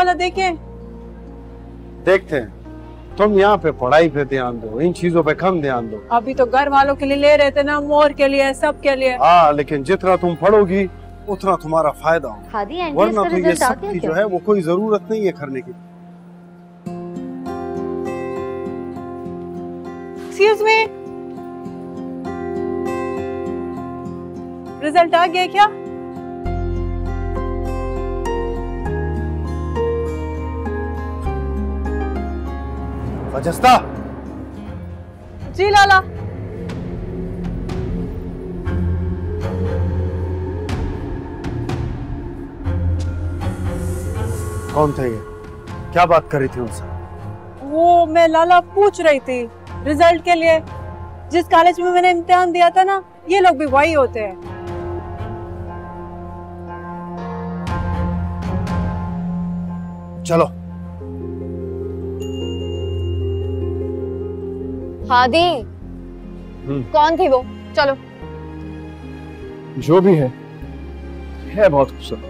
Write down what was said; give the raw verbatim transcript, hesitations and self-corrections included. वाला देखें? देखते हैं। तुम यहाँ पे पढ़ाई पे ध्यान दो, इन चीजों पे कम ध्यान दो। अभी तो घर वालों के लिए ले रहे थे ना, मोर के लिए, सब के लिए। हाँ, लेकिन जितना तुम पढ़ोगी उतना तुम्हारा फायदा हो, वरना तो ये सब की जो है वो कोई जरूरत नहीं है करने की। एक्सक्यूज मी, रिजल्ट आ गया क्या? वजस्ता। जी लाला। कौन थे ये? क्या बात कर रही थी उनसे? वो मैं लाला पूछ रही थी रिजल्ट के लिए। जिस कॉलेज में मैंने इम्तिहान दिया था ना, ये लोग भी वही होते हैं। चलो। हादी, कौन थी वो? चलो। जो भी है, है बहुत खूबसूरत।